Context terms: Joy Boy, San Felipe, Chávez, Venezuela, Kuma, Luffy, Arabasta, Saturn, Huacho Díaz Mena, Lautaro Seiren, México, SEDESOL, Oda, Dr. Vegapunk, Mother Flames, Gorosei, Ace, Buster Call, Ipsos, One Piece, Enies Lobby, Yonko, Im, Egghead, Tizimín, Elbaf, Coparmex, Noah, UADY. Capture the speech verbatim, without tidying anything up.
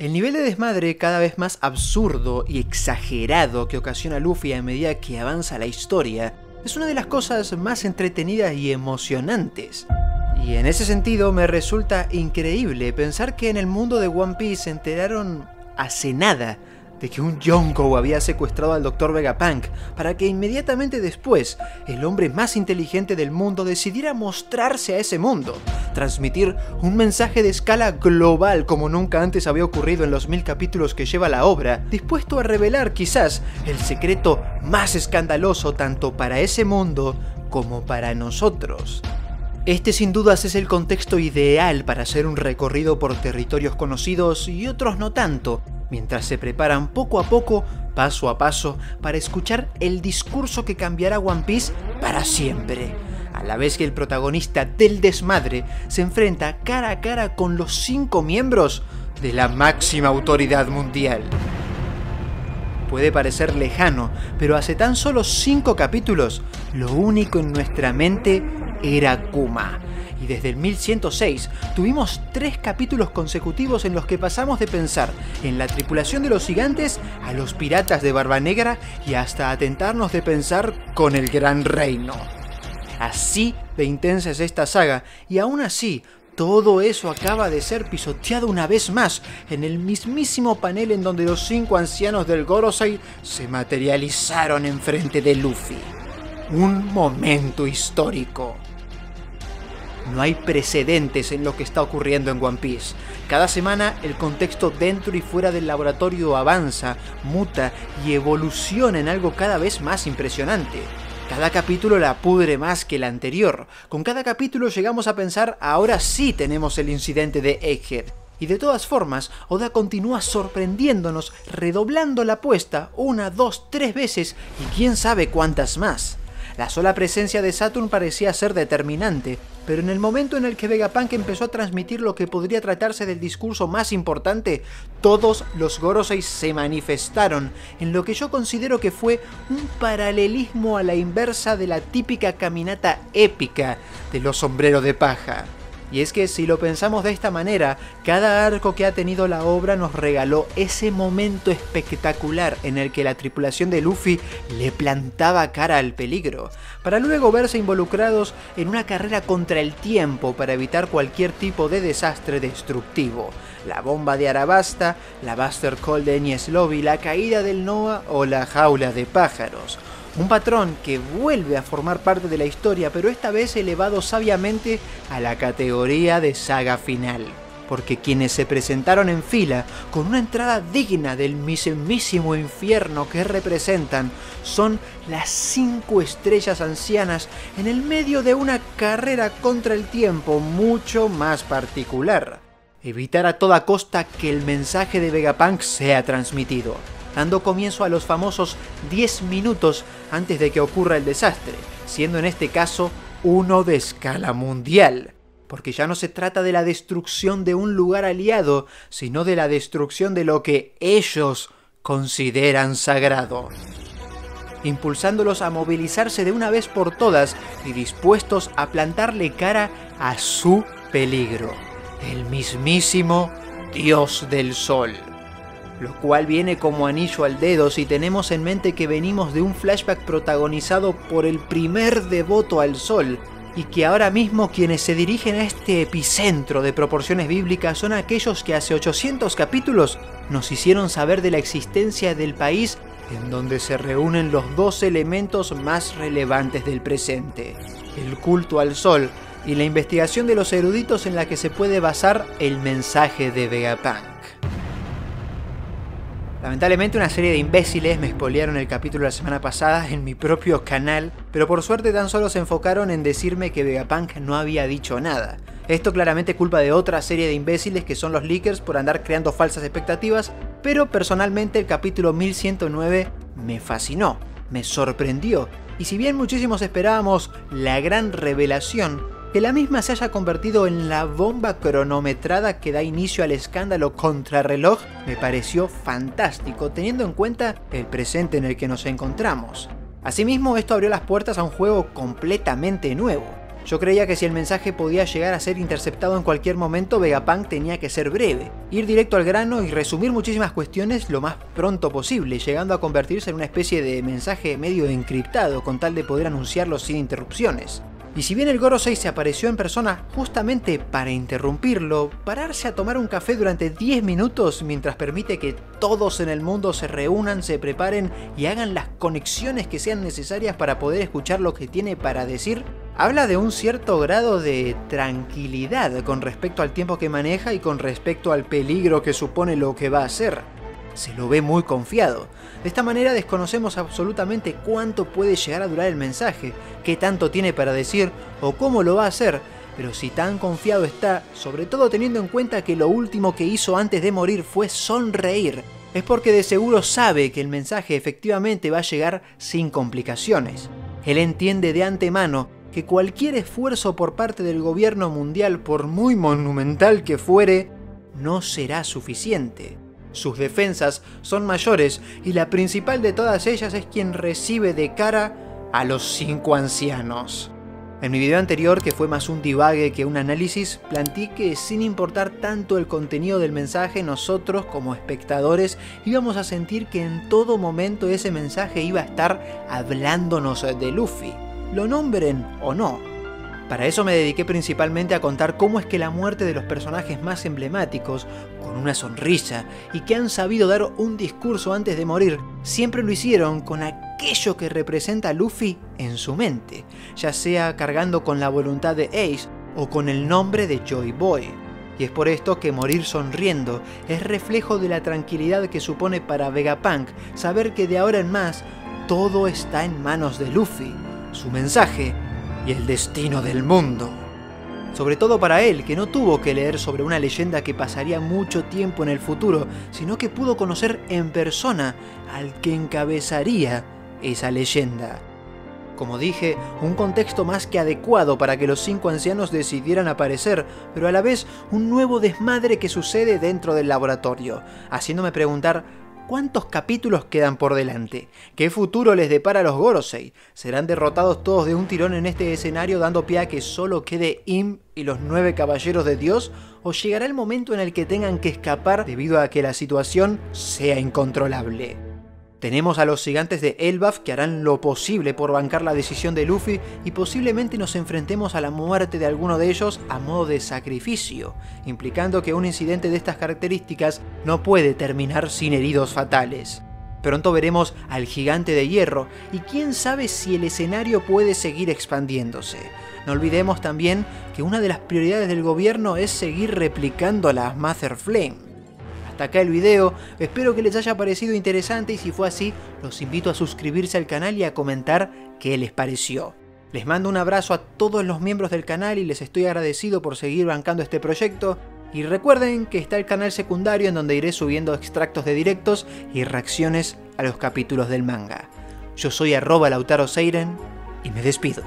El nivel de desmadre cada vez más absurdo y exagerado que ocasiona Luffy a medida que avanza la historia es una de las cosas más entretenidas y emocionantes. Y en ese sentido me resulta increíble pensar que en el mundo de One Piece se enteraron hace nada de que un Yonko había secuestrado al doctor Vegapunk para que inmediatamente después el hombre más inteligente del mundo decidiera mostrarse a ese mundo, transmitir un mensaje de escala global como nunca antes había ocurrido en los mil capítulos que lleva la obra, dispuesto a revelar quizás el secreto más escandaloso tanto para ese mundo como para nosotros. Este sin dudas es el contexto ideal para hacer un recorrido por territorios conocidos y otros no tanto, mientras se preparan poco a poco, paso a paso, para escuchar el discurso que cambiará One Piece para siempre. A la vez que el protagonista del desmadre se enfrenta cara a cara con los cinco miembros de la máxima autoridad mundial. Puede parecer lejano, pero hace tan solo cinco capítulos, lo único en nuestra mente era Kuma. Y desde el mil ciento seis tuvimos tres capítulos consecutivos en los que pasamos de pensar en la tripulación de los gigantes a los piratas de Barba Negra y hasta a tentarnos de pensar con el Gran Reino. Así de intensa es esta saga, y aún así, todo eso acaba de ser pisoteado una vez más en el mismísimo panel en donde los cinco ancianos del Gorosei se materializaron enfrente de Luffy. Un momento histórico. No hay precedentes en lo que está ocurriendo en One Piece. Cada semana el contexto dentro y fuera del laboratorio avanza, muta y evoluciona en algo cada vez más impresionante. Cada capítulo la pudre más que el anterior. Con cada capítulo llegamos a pensar, ahora sí tenemos el incidente de Egghead. Y de todas formas, Oda continúa sorprendiéndonos, redoblando la apuesta una, dos, tres veces y quién sabe cuántas más. La sola presencia de Saturn parecía ser determinante, pero en el momento en el que Vegapunk empezó a transmitir lo que podría tratarse del discurso más importante, todos los Gorosei se manifestaron, en lo que yo considero que fue un paralelismo a la inversa de la típica caminata épica de los sombreros de paja. Y es que si lo pensamos de esta manera, cada arco que ha tenido la obra nos regaló ese momento espectacular en el que la tripulación de Luffy le plantaba cara al peligro, para luego verse involucrados en una carrera contra el tiempo para evitar cualquier tipo de desastre destructivo. La bomba de Arabasta, la Buster Call de Enies Lobby, la caída del Noah o la jaula de pájaros. Un patrón que vuelve a formar parte de la historia, pero esta vez elevado sabiamente a la categoría de saga final. Porque quienes se presentaron en fila, con una entrada digna del mismísimo infierno que representan, son las cinco estrellas ancianas en el medio de una carrera contra el tiempo mucho más particular. Evitar a toda costa que el mensaje de Vegapunk sea transmitido, dando comienzo a los famosos diez minutos antes de que ocurra el desastre, siendo en este caso uno de escala mundial. Porque ya no se trata de la destrucción de un lugar aliado, sino de la destrucción de lo que ellos consideran sagrado. Impulsándolos a movilizarse de una vez por todas y dispuestos a plantarle cara a su peligro, el mismísimo Dios del Sol. Lo cual viene como anillo al dedo si tenemos en mente que venimos de un flashback protagonizado por el primer devoto al sol, y que ahora mismo quienes se dirigen a este epicentro de proporciones bíblicas son aquellos que hace ochocientos capítulos nos hicieron saber de la existencia del país en donde se reúnen los dos elementos más relevantes del presente, el culto al sol y la investigación de los eruditos en la que se puede basar el mensaje de Vegapunk. Lamentablemente una serie de imbéciles me spoilearon el capítulo la semana pasada en mi propio canal, pero por suerte tan solo se enfocaron en decirme que Vegapunk no había dicho nada. Esto claramente culpa de otra serie de imbéciles que son los leakers por andar creando falsas expectativas, pero personalmente el capítulo mil ciento nueve me fascinó, me sorprendió, y si bien muchísimos esperábamos la gran revelación, que la misma se haya convertido en la bomba cronometrada que da inicio al escándalo contrarreloj me pareció fantástico, teniendo en cuenta el presente en el que nos encontramos. Asimismo, esto abrió las puertas a un juego completamente nuevo, Yo creía que si el mensaje podía llegar a ser interceptado en cualquier momento, Vegapunk tenía que ser breve, ir directo al grano y resumir muchísimas cuestiones lo más pronto posible, llegando a convertirse en una especie de mensaje medio encriptado con tal de poder anunciarlo sin interrupciones. Y si bien el Gorosei se apareció en persona justamente para interrumpirlo, pararse a tomar un café durante diez minutos mientras permite que todos en el mundo se reúnan, se preparen y hagan las conexiones que sean necesarias para poder escuchar lo que tiene para decir, habla de un cierto grado de tranquilidad con respecto al tiempo que maneja y con respecto al peligro que supone lo que va a hacer. Se lo ve muy confiado. De esta manera desconocemos absolutamente cuánto puede llegar a durar el mensaje, qué tanto tiene para decir o cómo lo va a hacer, pero si tan confiado está, sobre todo teniendo en cuenta que lo último que hizo antes de morir fue sonreír, es porque de seguro sabe que el mensaje efectivamente va a llegar sin complicaciones. Él entiende de antemano que cualquier esfuerzo por parte del gobierno mundial, por muy monumental que fuere, no será suficiente. Sus defensas son mayores y la principal de todas ellas es quien recibe de cara a los cinco ancianos. En mi video anterior, que fue más un divague que un análisis, planteé que sin importar tanto el contenido del mensaje, nosotros como espectadores íbamos a sentir que en todo momento ese mensaje iba a estar hablándonos de Luffy, lo nombren o no. Para eso me dediqué principalmente a contar cómo es que la muerte de los personajes más emblemáticos, con una sonrisa, y que han sabido dar un discurso antes de morir, siempre lo hicieron con aquello que representa a Luffy en su mente, ya sea cargando con la voluntad de Ace o con el nombre de Joy Boy. Y es por esto que morir sonriendo es reflejo de la tranquilidad que supone para Vegapunk saber que de ahora en más todo está en manos de Luffy, su mensaje y el destino del mundo. Sobre todo para él, que no tuvo que leer sobre una leyenda que pasaría mucho tiempo en el futuro, sino que pudo conocer en persona al que encabezaría esa leyenda. Como dije, un contexto más que adecuado para que los cinco ancianos decidieran aparecer, pero a la vez un nuevo desmadre que sucede dentro del laboratorio, haciéndome preguntar: ¿cuántos capítulos quedan por delante? ¿Qué futuro les depara a los Gorosei? ¿Serán derrotados todos de un tirón en este escenario, dando pie a que solo quede Im y los nueve caballeros de Dios? ¿O llegará el momento en el que tengan que escapar debido a que la situación sea incontrolable? Tenemos a los gigantes de Elbaf que harán lo posible por bancar la decisión de Luffy y posiblemente nos enfrentemos a la muerte de alguno de ellos a modo de sacrificio, implicando que un incidente de estas características no puede terminar sin heridos fatales. Pronto veremos al gigante de hierro y quién sabe si el escenario puede seguir expandiéndose. No olvidemos también que una de las prioridades del gobierno es seguir replicando a las Mother Flames. Hasta acá el video, espero que les haya parecido interesante y si fue así, los invito a suscribirse al canal y a comentar qué les pareció. Les mando un abrazo a todos los miembros del canal y les estoy agradecido por seguir bancando este proyecto. Y recuerden que está el canal secundario en donde iré subiendo extractos de directos y reacciones a los capítulos del manga. Yo soy arroba Lautaro Seiren y me despido.